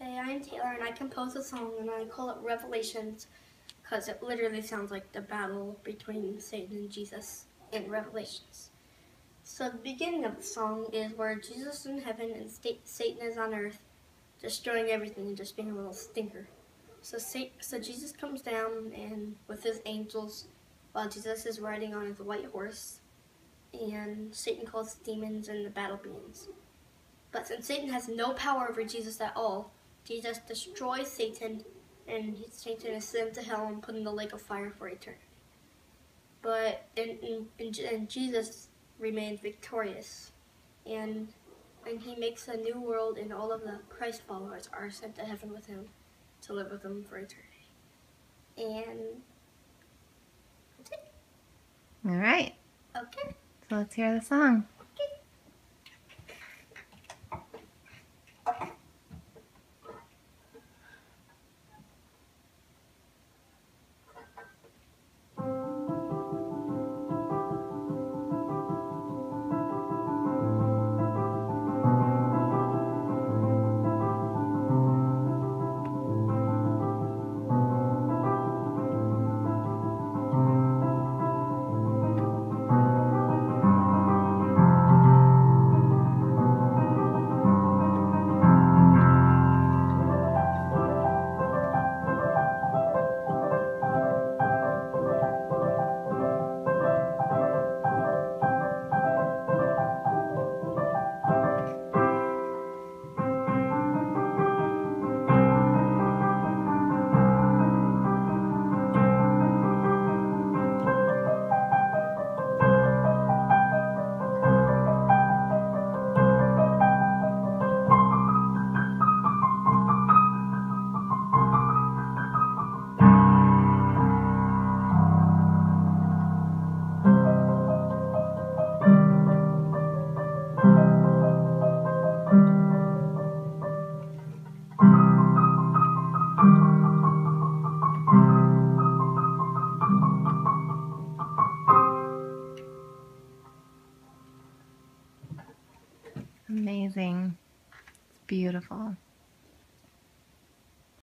Hey, I'm Taylor, and I composed a song, and I call it Revelations because it literally sounds like the battle between Satan and Jesus in Revelations. So the beginning of the song is where Jesus is in heaven and Satan is on earth, destroying everything and just being a little stinker. So Jesus comes down and with his angels while Jesus is riding on his white horse, and Satan calls demons and the battle begins. But since Satan has no power over Jesus at all, Jesus destroys Satan, and Satan is sent to hell and put in the lake of fire for eternity. But and Jesus remains victorious, and he makes a new world, and all of the Christ followers are sent to heaven with him to live with him for eternity. And that's it. All right. Okay. So let's hear the song. Amazing. It's beautiful.